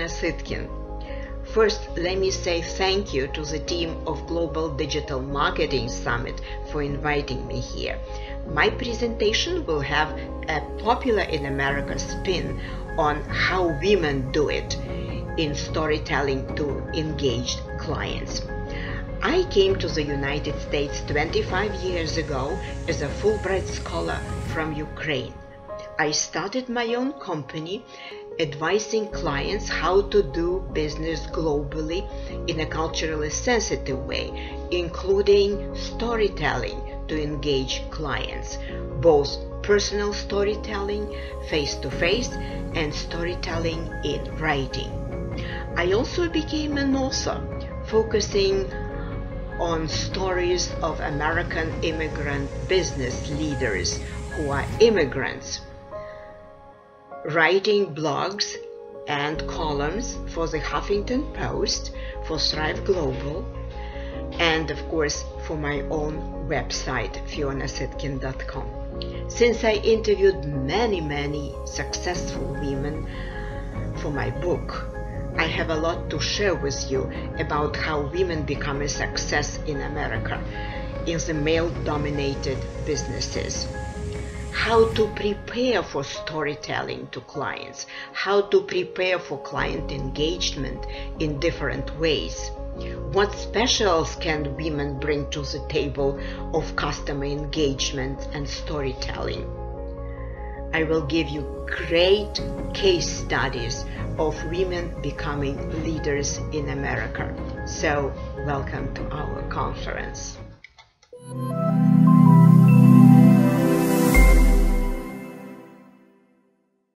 Fiona Citkin. First, let me say thank you to the team of Global Digital Marketing Summit for inviting me here. My presentation will have a popular in America spin on how women do it in storytelling to engaged clients. I came to the United States 25 years ago as a Fulbright Scholar from Ukraine. I started my own company advising clients how to do business globally in a culturally sensitive way, including storytelling to engage clients, both personal storytelling, face-to-face, and storytelling in writing. I also became an author, focusing on stories of American immigrant business leaders who are immigrants, writing blogs and columns for the Huffington Post, for Thrive Global, and of course for my own website, FionaCitkin.com. Since I interviewed many successful women for my book, I have a lot to share with you about how women become a success in America in the male-dominated businesses, how to prepare for storytelling to clients, how to prepare for client engagement in different ways, what specials can women bring to the table of customer engagement and storytelling. I will give you great case studies of women becoming leaders in America. So, welcome to our conference.